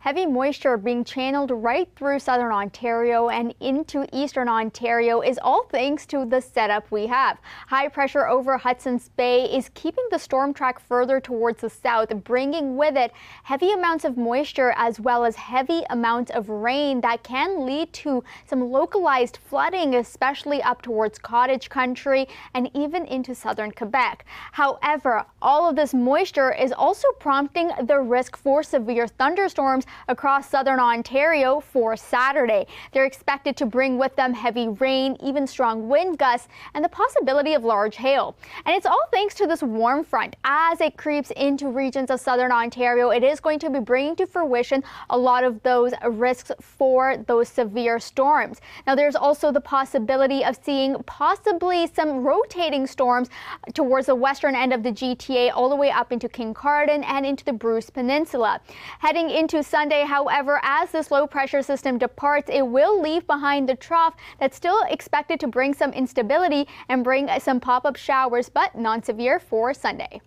Heavy moisture being channeled right through southern Ontario and into eastern Ontario is all thanks to the setup we have. High pressure over Hudson's Bay is keeping the storm track further towards the south, bringing with it heavy amounts of moisture as well as heavy amounts of rain that can lead to some localized flooding, especially up towards Cottage Country and even into southern Quebec. However, all of this moisture is also prompting the risk for severe thunderstorms across southern Ontario for Saturday. They're expected to bring with them heavy rain, even strong wind gusts, and the possibility of large hail. And it's all thanks to this warm front. As it creeps into regions of southern Ontario, it is going to be bringing to fruition a lot of those risks for those severe storms. Now, there's also the possibility of seeing possibly some rotating storms towards the western end of the GTA, all the way up into Kincardine and into the Bruce Peninsula. Heading into Sunday, however, as this low pressure system departs, it will leave behind the trough that's still expected to bring some instability and bring some pop-up showers, but non-severe for Sunday.